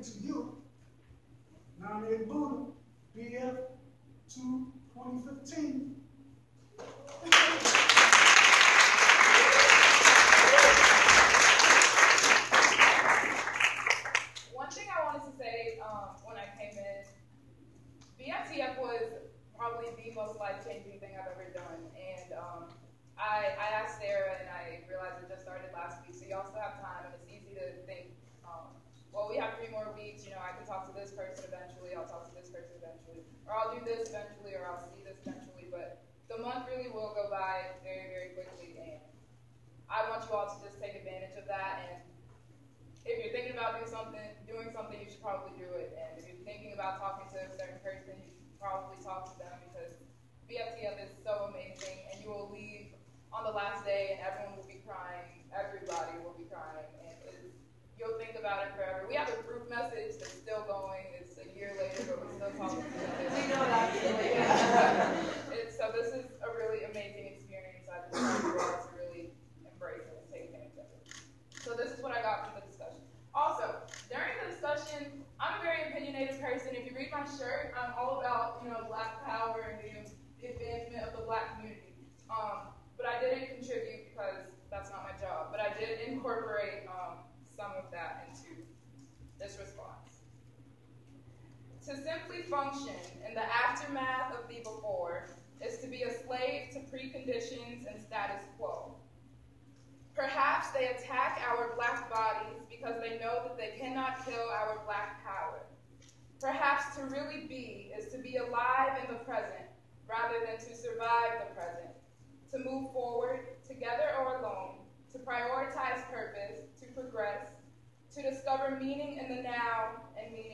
given to you. Nonnie Egbuna, BF 2 2015. One thing I wanted to say when I came in, BFTF was probably the most life-changing thing I've ever done. And I asked Sarah, and I realized it just started last week, so y'all still have time, and it's easy to think, well, we have 3 more weeks, you know, I can talk to this person eventually, I'll talk to this person eventually, or I'll do this eventually, or I'll see this eventually, but the month really will go by very, very quickly, and I want you all to just take advantage of that, and if you're thinking about doing something, you should probably do it, and if you're thinking about talking to a certain person, you should probably talk to them, because BFTF is so amazing, and you will leave on the last day, and everyone will be crying, everybody will be crying, and you'll think about it forever. We have a group message that's still going. It's a year later, but we're still talking to each other. We know that. So this is a really amazing experience. I just want you all to really embrace it and take advantage of it. So this is what I got from the discussion. Also, during the discussion, I'm a very opinionated person. If you read my shirt, I'm all about, you know, Black power and the advancement of the Black community. But I didn't contribute because that's not my job. But I did incorporate some of that into this response. To simply function in the aftermath of the before is to be a slave to preconditions and status quo. Perhaps they attack our Black bodies because they know that they cannot kill our Black power. Perhaps to really be is to be alive in the present rather than to survive the present, to move forward, together or alone, to prioritize purpose, to progress, to discover meaning in the now and meaning